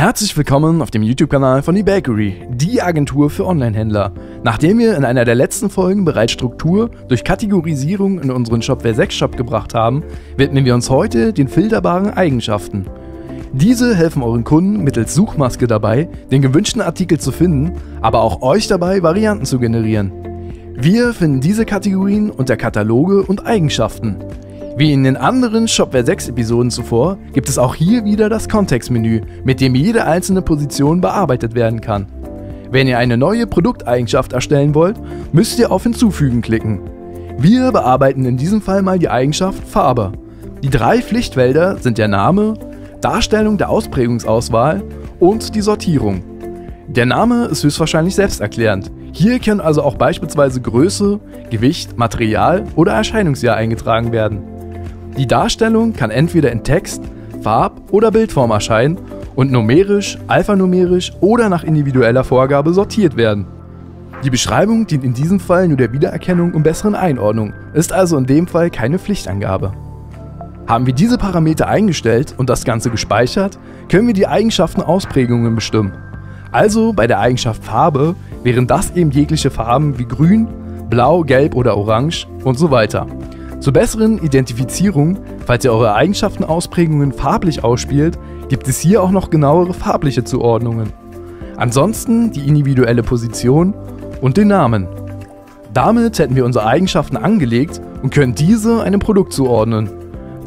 Herzlich willkommen auf dem YouTube-Kanal von eBakery, die Agentur für Online-Händler. Nachdem wir in einer der letzten Folgen bereits Struktur durch Kategorisierung in unseren Shopware 6 Shop gebracht haben, widmen wir uns heute den filterbaren Eigenschaften. Diese helfen euren Kunden mittels Suchmaske dabei, den gewünschten Artikel zu finden, aber auch euch dabei, Varianten zu generieren. Wir finden diese Kategorien unter Kataloge und Eigenschaften. Wie in den anderen Shopware 6 Episoden zuvor, gibt es auch hier wieder das Kontextmenü, mit dem jede einzelne Position bearbeitet werden kann. Wenn ihr eine neue Produkteigenschaft erstellen wollt, müsst ihr auf Hinzufügen klicken. Wir bearbeiten in diesem Fall mal die Eigenschaft Farbe. Die drei Pflichtfelder sind der Name, Darstellung der Ausprägungsauswahl und die Sortierung. Der Name ist höchstwahrscheinlich selbsterklärend. Hier können also auch beispielsweise Größe, Gewicht, Material oder Erscheinungsjahr eingetragen werden. Die Darstellung kann entweder in Text, Farb- oder Bildform erscheinen und numerisch, alphanumerisch oder nach individueller Vorgabe sortiert werden. Die Beschreibung dient in diesem Fall nur der Wiedererkennung und besseren Einordnung, ist also in dem Fall keine Pflichtangabe. Haben wir diese Parameter eingestellt und das Ganze gespeichert, können wir die Eigenschaften Ausprägungen bestimmen. Also bei der Eigenschaft Farbe wären das eben jegliche Farben wie grün, blau, gelb oder orange und so weiter. Zur besseren Identifizierung, falls ihr eure Eigenschaften Ausprägungen farblich ausspielt, gibt es hier auch noch genauere farbliche Zuordnungen. Ansonsten die individuelle Position und den Namen. Damit hätten wir unsere Eigenschaften angelegt und können diese einem Produkt zuordnen.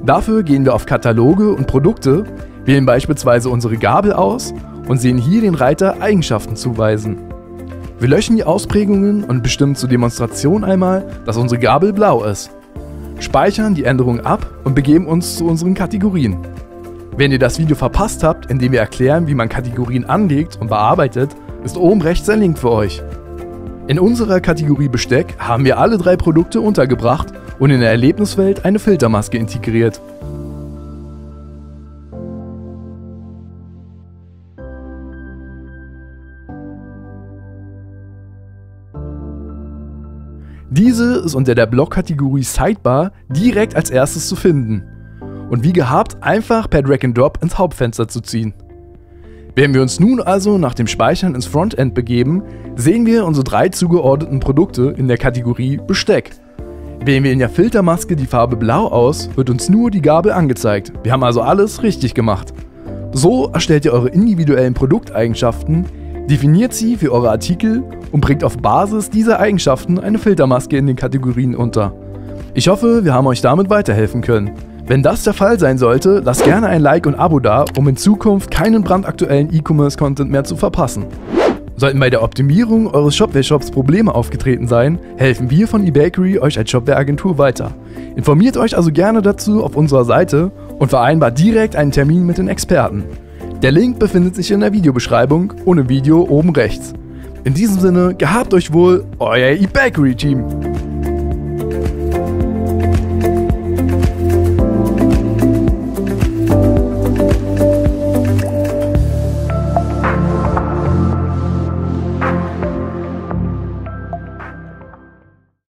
Dafür gehen wir auf Kataloge und Produkte, wählen beispielsweise unsere Gabel aus und sehen hier den Reiter Eigenschaften zuweisen. Wir löschen die Ausprägungen und bestimmen zur Demonstration einmal, dass unsere Gabel blau ist. Speichern die Änderung ab und begeben uns zu unseren Kategorien. Wenn ihr das Video verpasst habt, in dem wir erklären, wie man Kategorien anlegt und bearbeitet, ist oben rechts ein Link für euch. In unserer Kategorie Besteck haben wir alle drei Produkte untergebracht und in der Erlebniswelt eine Filtermaske integriert. Diese ist unter der Blockkategorie Sidebar direkt als erstes zu finden und wie gehabt einfach per Drag and Drop ins Hauptfenster zu ziehen. Wenn wir uns nun also nach dem Speichern ins Frontend begeben, sehen wir unsere drei zugeordneten Produkte in der Kategorie Besteck. Wählen wir in der Filtermaske die Farbe Blau aus, wird uns nur die Gabel angezeigt. Wir haben also alles richtig gemacht. So erstellt ihr eure individuellen Produkteigenschaften, definiert sie für eure Artikel und bringt auf Basis dieser Eigenschaften eine Filtermaske in den Kategorien unter. Ich hoffe, wir haben euch damit weiterhelfen können. Wenn das der Fall sein sollte, lasst gerne ein Like und Abo da, um in Zukunft keinen brandaktuellen E-Commerce-Content mehr zu verpassen. Sollten bei der Optimierung eures Shopware-Shops Probleme aufgetreten sein, helfen wir von eBakery euch als Shopware-Agentur weiter. Informiert euch also gerne dazu auf unserer Seite und vereinbart direkt einen Termin mit den Experten. Der Link befindet sich in der Videobeschreibung, ohne Video oben rechts. In diesem Sinne, gehabt euch wohl, euer eBakery-Team!